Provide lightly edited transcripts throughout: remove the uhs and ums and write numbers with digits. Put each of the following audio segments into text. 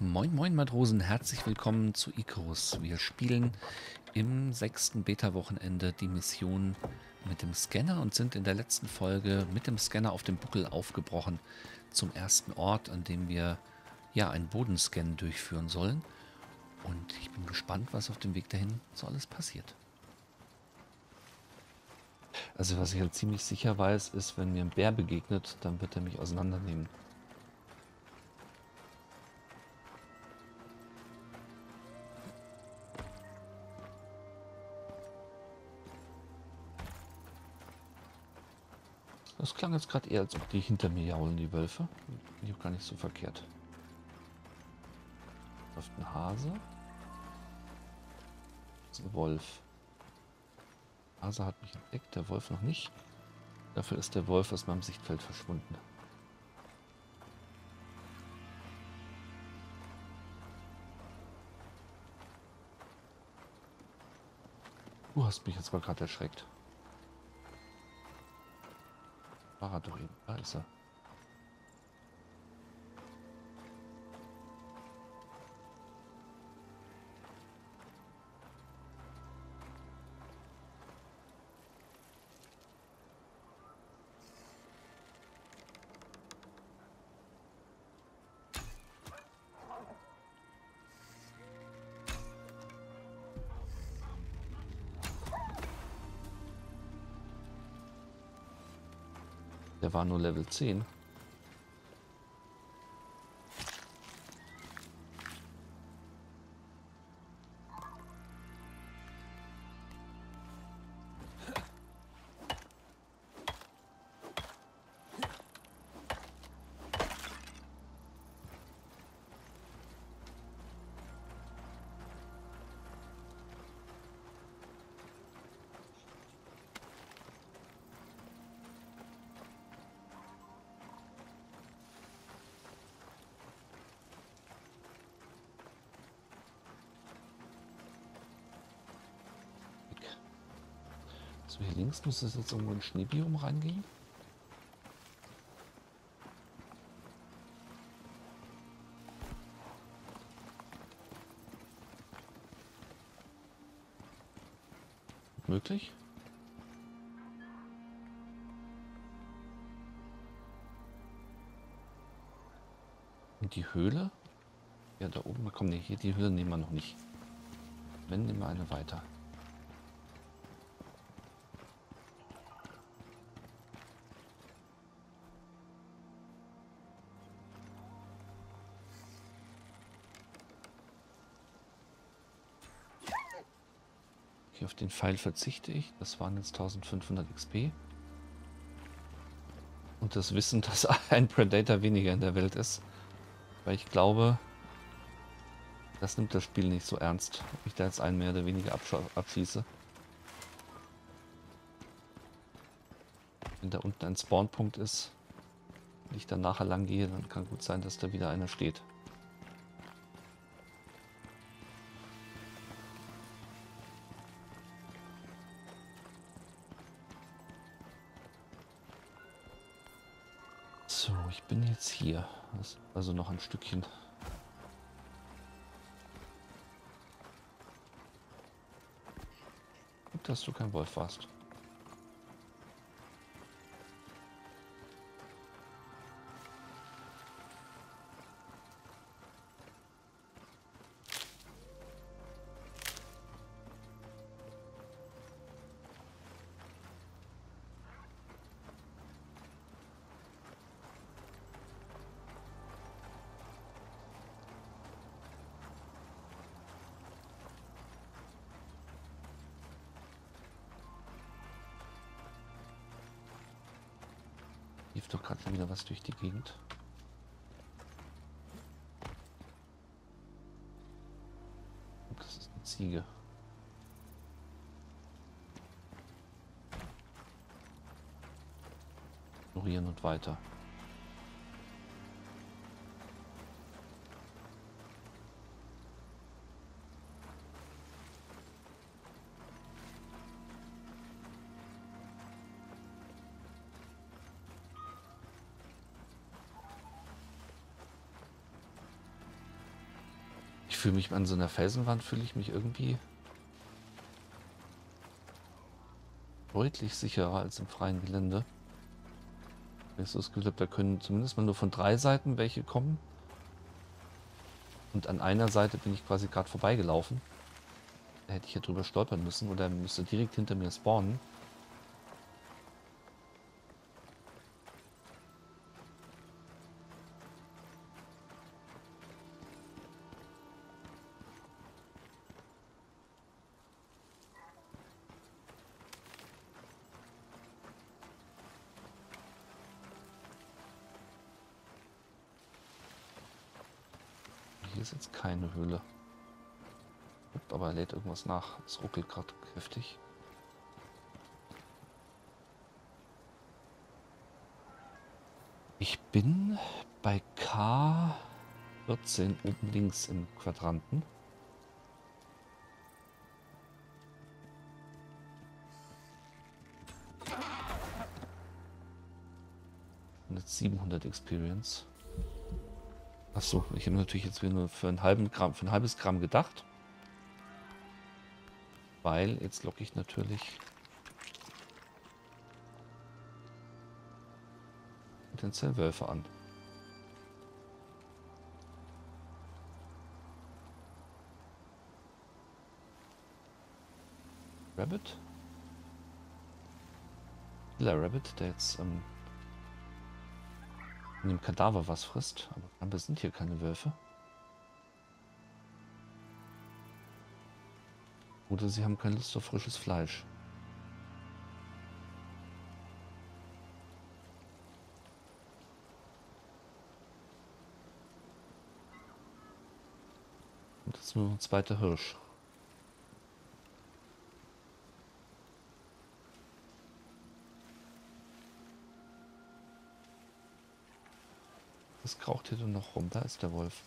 Moin moin Matrosen, herzlich willkommen zu Icarus. Wir spielen im 6. Beta-Wochenende die Mission mit dem Scanner und sind in der letzten Folge mit dem Scanner auf dem Buckel aufgebrochen zum ersten Ort, an dem wir ja einen Bodenscan durchführen sollen. Und ich bin gespannt, was auf dem Weg dahin so alles passiert. Also was ich halt ziemlich sicher weiß, ist, wenn mir ein Bär begegnet, dann wird er mich auseinandernehmen. Das klang jetzt gerade eher, als ob die hinter mir jaulen, die Wölfe. Die sind gar nicht so verkehrt. Läuft ein Hase. Das ist ein Wolf. Der Hase hat mich entdeckt, der Wolf noch nicht. Dafür ist der Wolf aus meinem Sichtfeld verschwunden. Du hast mich jetzt mal gerade erschreckt. War er doch eben, da ist er. Der war nur Level 10. So, hier links muss es jetzt irgendwo in ein Schneebiom reingehen. Möglich? Und die Höhle? Ja, da oben, komm, nee, hier die Höhle nehmen wir noch nicht. Wenn, nehmen wir eine weiter. Auf den Pfeil verzichte ich. Das waren jetzt 1500 XP. Und das Wissen, dass ein Predator weniger in der Welt ist. Weil ich glaube, das nimmt das Spiel nicht so ernst, ob ich da jetzt einen mehr oder weniger abschieße. Wenn da unten ein Spawnpunkt ist und ich dann nachher lang gehe, dann kann gut sein, dass da wieder einer steht. Ich bin jetzt hier, also noch ein Stückchen. Gut, dass du kein Wolf warst. Lief doch gerade schon wieder was durch die Gegend. Das ist eine Ziege. Ignorieren und weiter. Ich fühle mich an so einer Felsenwand, fühle ich mich irgendwie deutlich sicherer als im freien Gelände. Wenn ich so das Gefühl habe, da können zumindest mal nur von 3 Seiten welche kommen. Und an einer Seite bin ich quasi gerade vorbeigelaufen. Da hätte ich ja drüber stolpern müssen oder müsste direkt hinter mir spawnen. Hier ist jetzt keine Höhle. Aber er lädt irgendwas nach. Es ruckelt gerade kräftig. Ich bin bei K14 oben links im Quadranten. Und jetzt 700 Experience. Achso, ich habe natürlich jetzt wieder nur für ein halbes Gramm gedacht. Weil jetzt locke ich natürlich potenziell Wölfe an. Rabbit? Killer Rabbit, der jetzt in dem Kadaver was frisst. Aber wir sind hier keine Wölfe. Oder sie haben keine Lust auf frisches Fleisch. Und jetzt nur ein zweiter Hirsch. Was kraucht hier denn noch rum? Da ist der Wolf.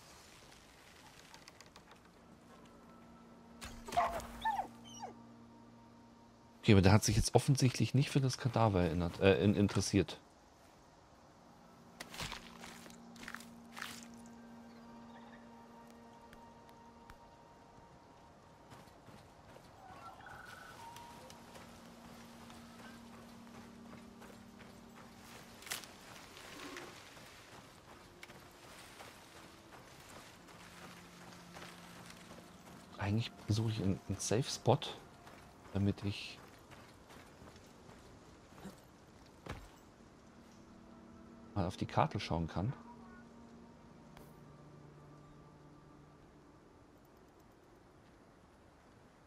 Okay, aber der hat sich jetzt offensichtlich nicht für das Kadaver interessiert. Eigentlich suche ich einen Safe Spot, damit ich mal auf die Karte schauen kann.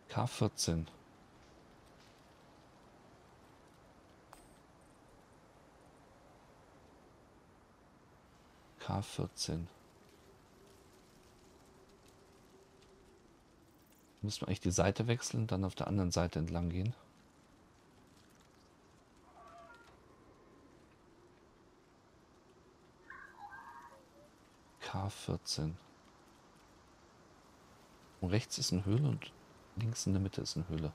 K14. K14. Müssen wir eigentlich die Seite wechseln, dann auf der anderen Seite entlang gehen. K14. Und rechts ist eine Höhle und links in der Mitte ist eine Höhle.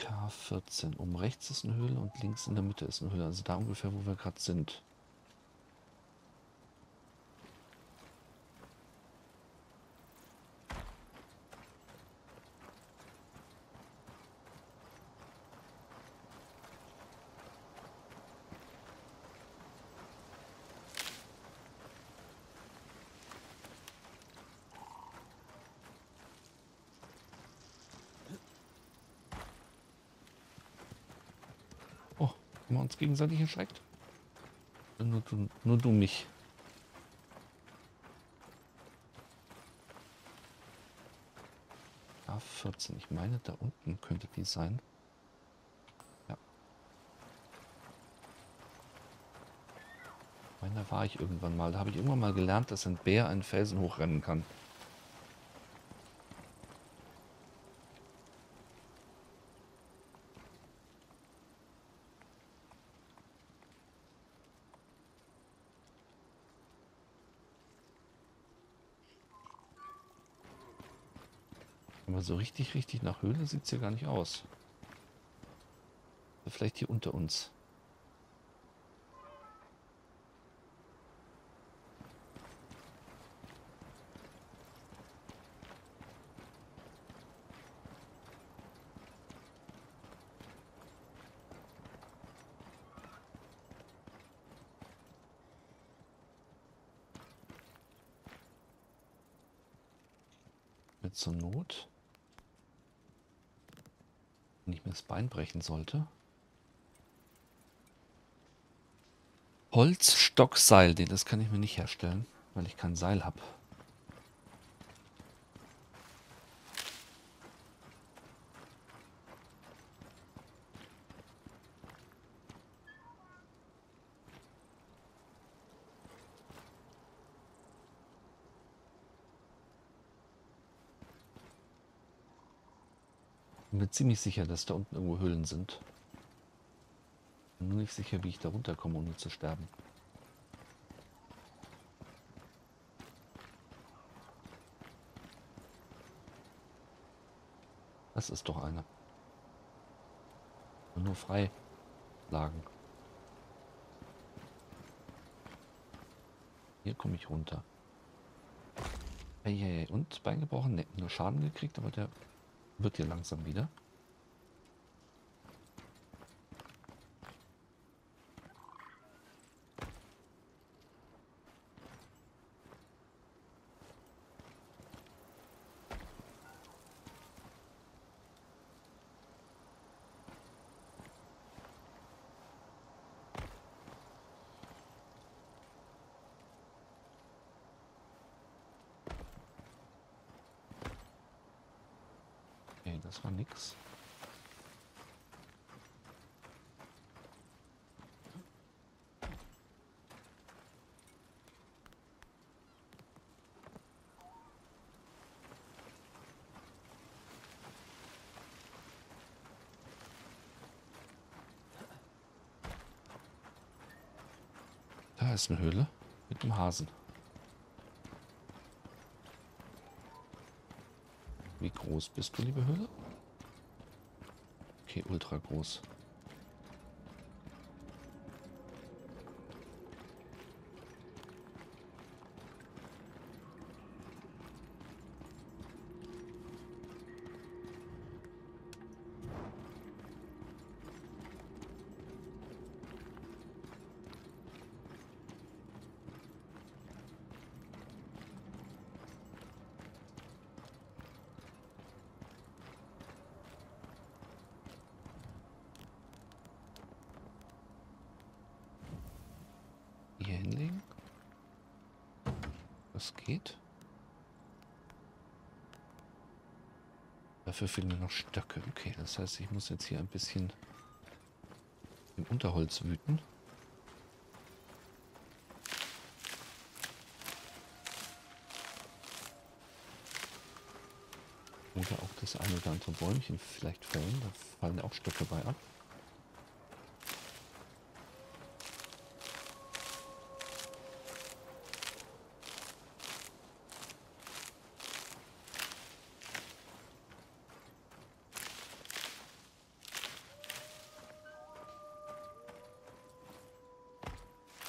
K14. Um rechts ist eine Höhle und links in der Mitte ist eine Höhle. Also da ungefähr, wo wir gerade sind. Haben wir uns gegenseitig erschreckt? Nur du mich. A14, ich meine, da unten könnte die sein. Ja. Ich meine, da war ich irgendwann mal. Da habe ich irgendwann mal gelernt, dass ein Bär einen Felsen hochrennen kann. Aber so richtig nach Höhle sieht es hier gar nicht aus. vielleicht hier unter uns. Zur Not, wenn ich mir das Bein brechen sollte. Holzstockseil, das kann ich mir nicht herstellen, weil ich kein Seil habe. Ziemlich sicher, dass da unten irgendwo Höhlen sind. Nur nicht sicher, wie ich da runterkomme, ohne zu sterben. Das ist doch eine. Nur frei lagen. Hier komme ich runter. Hey. Und Bein gebrochen? Ne, nur Schaden gekriegt, aber der wird hier langsam wieder. Das war nix. Da ist eine Höhle mit dem Hasen. Wie groß bist du, liebe Höhle? Okay, ultra groß. Geht. Dafür fehlen mir noch Stöcke. Okay, das heißt, ich muss jetzt hier ein bisschen im Unterholz wüten. Oder auch das eine oder andere Bäumchen vielleicht fällen. Da fallen ja auch Stöcke bei ab.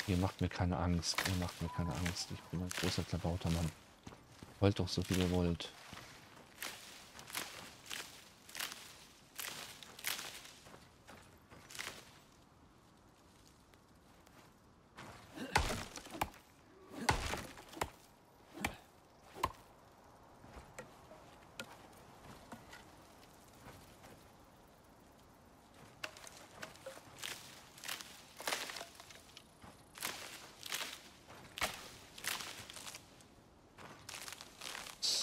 Ihr macht mir keine Angst, ihr macht mir keine Angst. Ich bin ein großer Klabautermann. Wollt doch so viel ihr wollt.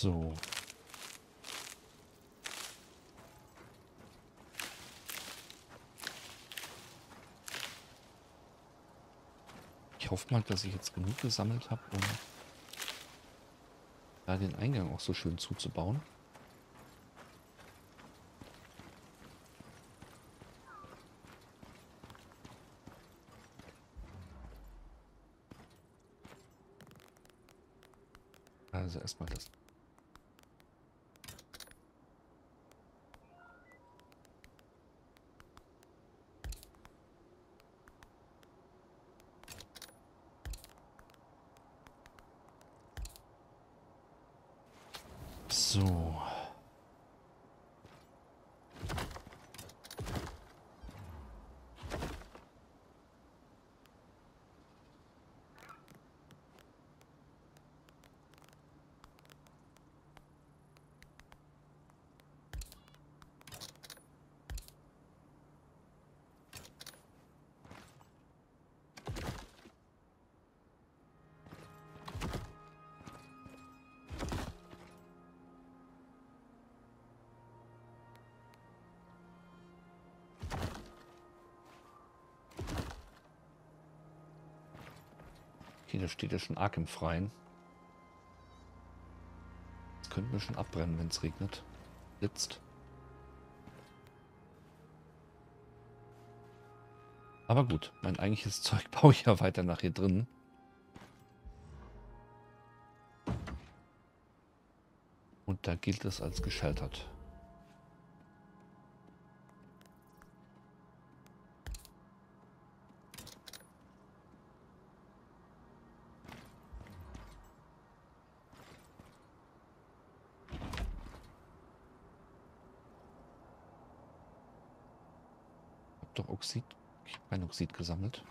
So. Ich hoffe mal, dass ich jetzt genug gesammelt habe, um da den Eingang auch so schön zuzubauen. Also erstmal das. So. Okay, da steht ja schon arg im Freien. Das könnten wir schon abbrennen, wenn es regnet. Blitzt. Aber gut, mein eigentliches Zeug baue ich ja weiter nach hier drin. Und da gilt es als gescheitert. Oxid, ich habe kein Oxid gesammelt.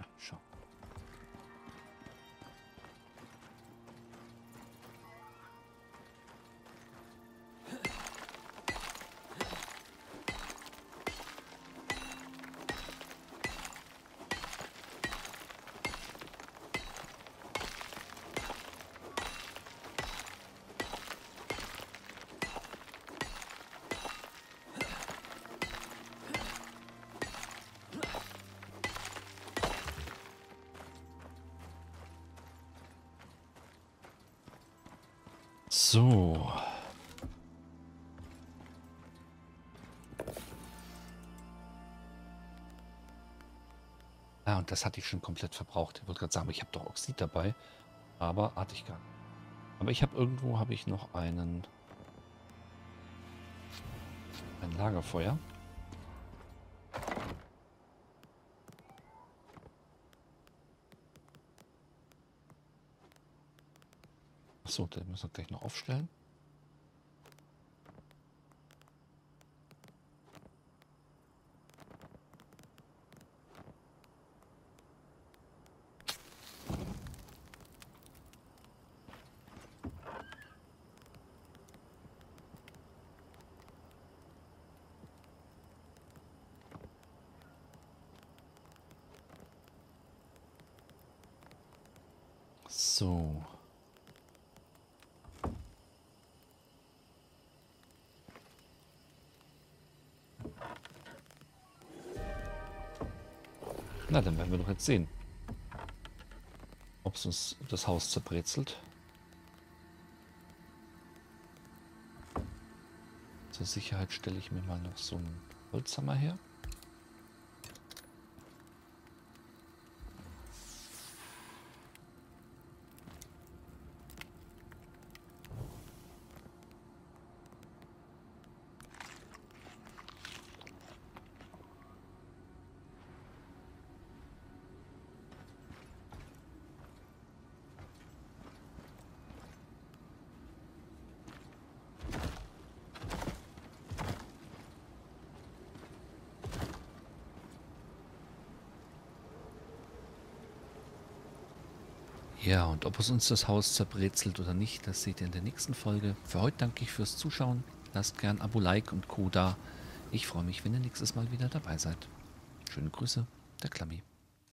Ach, schau. So. Ah, und das hatte ich schon komplett verbraucht. Ich wollte gerade sagen, ich habe doch Oxid dabei. Aber hatte ich gar nicht. Aber ich habe irgendwo noch ein Lagerfeuer. So, den müssen wir gleich noch aufstellen. So. Na, dann werden wir doch jetzt sehen, ob es uns das Haus zerbrezelt. Zur Sicherheit stelle ich mir mal noch so einen Holzhammer her. Ja, und ob es uns das Haus zerbrezelt oder nicht, das seht ihr in der nächsten Folge. Für heute danke ich fürs Zuschauen. Lasst gern Abo, Like und Co. da. Ich freue mich, wenn ihr nächstes Mal wieder dabei seid. Schöne Grüße, der Klammi.